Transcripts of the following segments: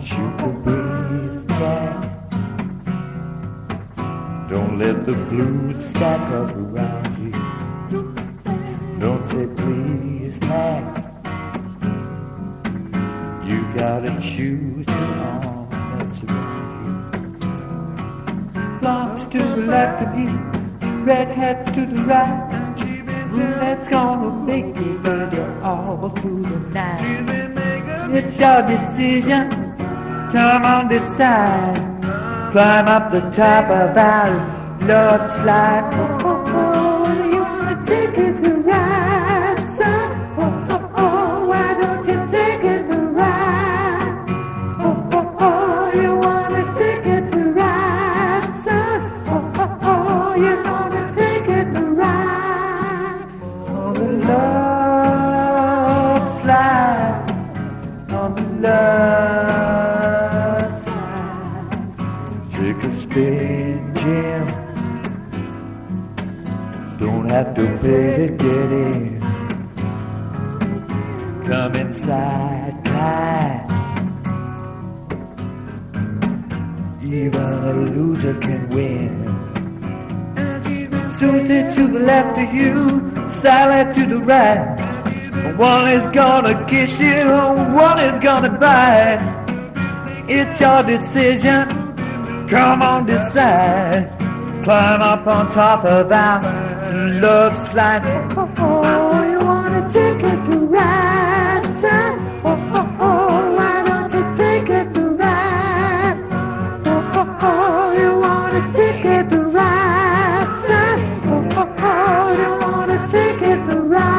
Shoot the blues down. Don't let the blues stack up around you. Don't say please, Pat. You gotta choose the arms that surround you. Blondes to the left of you, red hats to the right. Roulette's gonna make you burn your all through the night. It's your decision, come on, decide. Climb up the top of our love slide. Oh, oh, oh, you wanna take it to ride, son? Oh, oh, oh, why don't you take it to ride? Oh, oh, oh, you wanna take it to ride, son? Oh, oh, oh, you wanna take it to ride. On the love slide, on the love. Take a spin, Jim. Don't have to pay to get in. Come inside, Clyde. Even a loser can win. Susie to the left of you, Sally to the right. One is gonna kiss you, one is gonna bite. It's your decision. Come on, decide. Climb up on top of our love slide. Oh, oh, oh, you wanna take it to ride, son? Oh, oh, oh, why don't you take it to ride? Oh, oh, oh, you wanna take it to ride, son? Oh, oh, oh, you wanna take it to ride.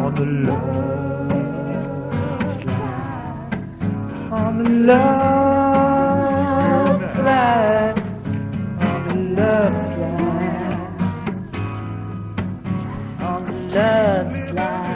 On the love slide. On the love. Slide, on the love slide, on the love slide.